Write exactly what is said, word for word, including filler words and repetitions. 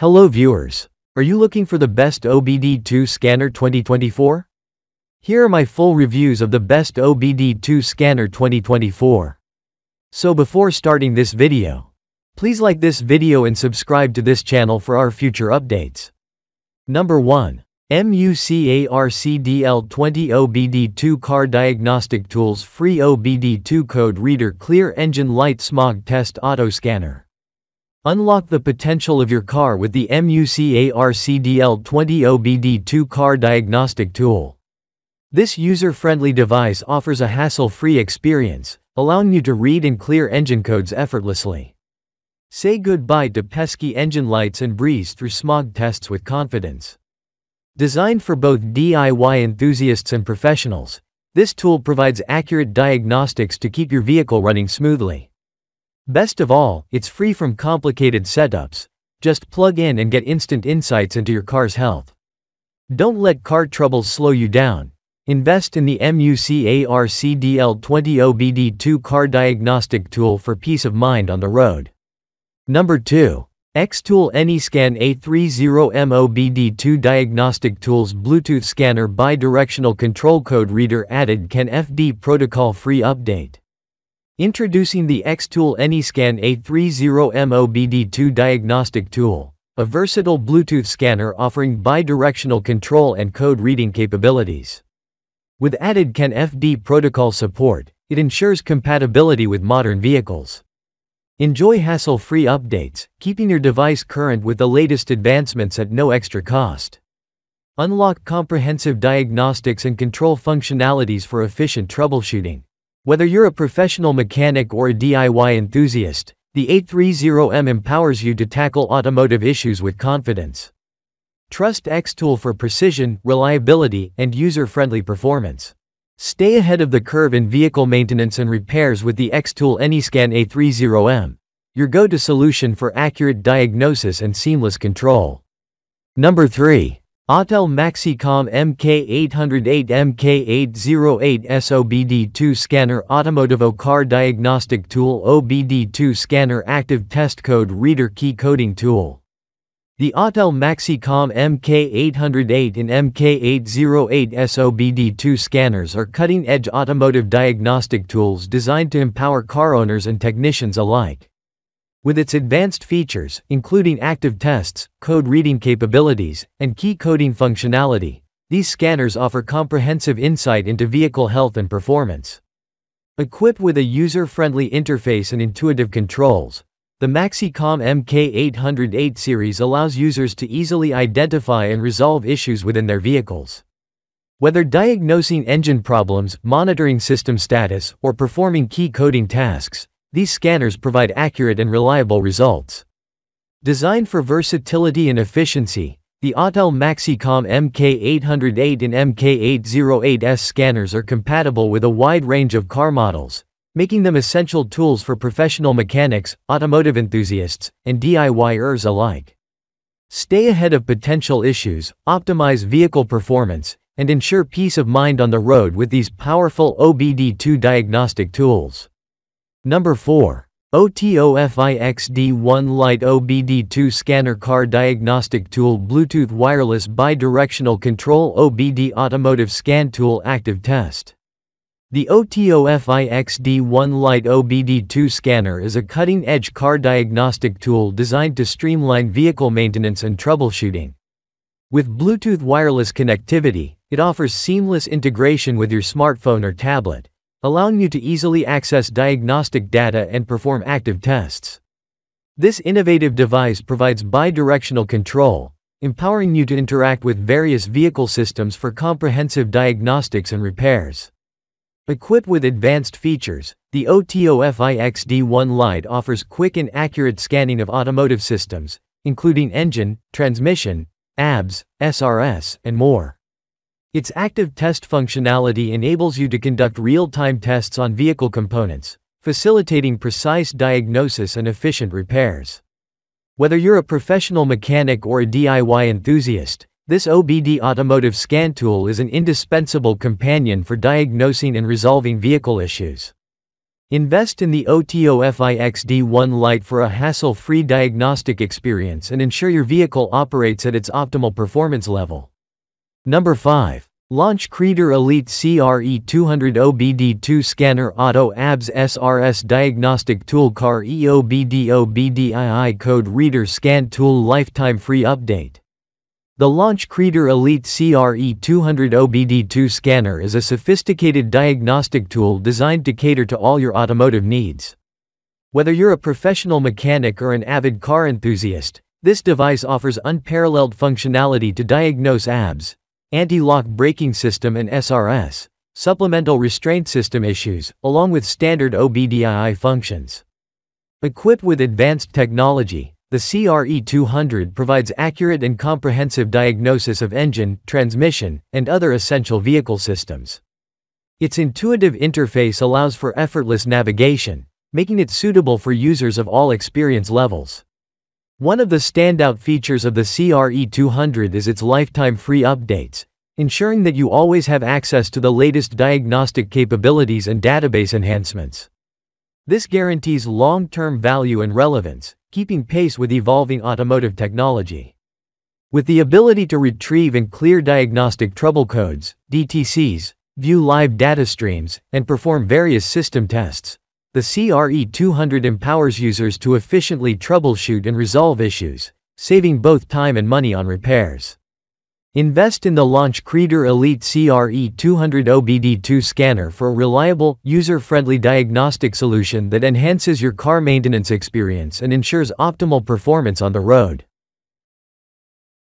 Hello viewers. Are you looking for the best O B D I I scanner twenty twenty-four? Here are my full reviews of the best O B D I I scanner twenty twenty-four. So before starting this video, please like this video and subscribe to this channel for our future updates. Number one. MUCAR C D L twenty O B D I I Car Diagnostic Tools Free O B D I I Code Reader Clear Engine Light Smog Test Auto Scanner. Unlock the potential of your car with the MUCAR C D L twenty O B D I I Car Diagnostic Tool. This user-friendly device offers a hassle-free experience, allowing you to read and clear engine codes effortlessly. Say goodbye to pesky engine lights and breeze through smog tests with confidence. Designed for both D I Y enthusiasts and professionals, this tool provides accurate diagnostics to keep your vehicle running smoothly. Best of all, it's free from complicated setups. Just plug in and get instant insights into your car's health. Don't let car troubles slow you down. Invest in the MUCAR C D L twenty O B D I I Car Diagnostic Tool for peace of mind on the road. Number two. XTOOL AnyScan A thirty M O B D I I Diagnostic Tools Bluetooth Scanner Bidirectional Control Code Reader Added Can F D Protocol Free Update. Introducing the XTOOL AnyScan A thirty M O B D I I Diagnostic Tool, a versatile Bluetooth scanner offering bidirectional control and code reading capabilities. With added C A N F D protocol support, it ensures compatibility with modern vehicles. Enjoy hassle-free updates, keeping your device current with the latest advancements at no extra cost. Unlock comprehensive diagnostics and control functionalities for efficient troubleshooting. Whether you're a professional mechanic or a D I Y enthusiast, the A thirty M empowers you to tackle automotive issues with confidence. Trust XTOOL for precision, reliability, and user-friendly performance. Stay ahead of the curve in vehicle maintenance and repairs with the XTOOL AnyScan A thirty M, your go-to solution for accurate diagnosis and seamless control. Number three. Autel MaxiCOM M K eight oh eight M K eight oh eight S O B D I I Scanner Automotive O C A R Diagnostic Tool O B D I I Scanner Active Test Code Reader Key Coding Tool. The Autel MaxiCOM M K eight oh eight and M K eight oh eight S O B D I I scanners are cutting-edge automotive diagnostic tools designed to empower car owners and technicians alike. With its advanced features, including active tests, code reading capabilities, and key coding functionality, these scanners offer comprehensive insight into vehicle health and performance. Equipped with a user-friendly interface and intuitive controls, the MaxiCOM M K eight oh eight series allows users to easily identify and resolve issues within their vehicles. Whether diagnosing engine problems, monitoring system status, or performing key coding tasks, these scanners provide accurate and reliable results. Designed for versatility and efficiency, the Autel MaxiCOM M K eight oh eight and M K eight oh eight S scanners are compatible with a wide range of car models, making them essential tools for professional mechanics, automotive enthusiasts, and D I Y ers alike. Stay ahead of potential issues, optimize vehicle performance, and ensure peace of mind on the road with these powerful O B D I I diagnostic tools. Number four. OTOFIX D one Lite O B D I I Scanner Car Diagnostic Tool Bluetooth Wireless Bidirectional Control O B D I I Automotive Scan Tool Active Test. The OTOFIX D one Lite O B D I I scanner is a cutting-edge car diagnostic tool designed to streamline vehicle maintenance and troubleshooting. With Bluetooth wireless connectivity, it offers seamless integration with your smartphone or tablet, allowing you to easily access diagnostic data and perform active tests. This innovative device provides bidirectional control, empowering you to interact with various vehicle systems for comprehensive diagnostics and repairs. Equipped with advanced features, the OTOFIX D one Lite offers quick and accurate scanning of automotive systems, including engine, transmission, A B S, S R S, and more. Its active test functionality enables you to conduct real-time tests on vehicle components, facilitating precise diagnosis and efficient repairs. Whether you're a professional mechanic or a D I Y enthusiast, this O B D I I automotive scan tool is an indispensable companion for diagnosing and resolving vehicle issues. Invest in the OTOFIX D one Lite for a hassle-free diagnostic experience and ensure your vehicle operates at its optimal performance level. Number five. LAUNCH Creader Elite C R E two hundred O B D I I Scanner Auto A B S S R S Diagnostic Tool Car E O B D O B D I I Code Reader Scan Tool Lifetime Free Update. The LAUNCH Creader Elite C R E two hundred O B D I I Scanner is a sophisticated diagnostic tool designed to cater to all your automotive needs. Whether you're a professional mechanic or an avid car enthusiast, this device offers unparalleled functionality to diagnose A B S, anti-lock braking system and S R S, supplemental restraint system issues, along with standard O B D I I functions. Equipped with advanced technology, the C R E two hundred provides accurate and comprehensive diagnosis of engine, transmission, and other essential vehicle systems. Its intuitive interface allows for effortless navigation, making it suitable for users of all experience levels. One of the standout features of the C R E two hundred is its lifetime free updates, ensuring that you always have access to the latest diagnostic capabilities and database enhancements. This guarantees long-term value and relevance, keeping pace with evolving automotive technology. With the ability to retrieve and clear diagnostic trouble codes, D T Cs, view live data streams, and perform various system tests, the C R E two hundred empowers users to efficiently troubleshoot and resolve issues, saving both time and money on repairs. Invest in the LAUNCH Creader Elite C R E two hundred O B D I I Scanner for a reliable, user-friendly diagnostic solution that enhances your car maintenance experience and ensures optimal performance on the road.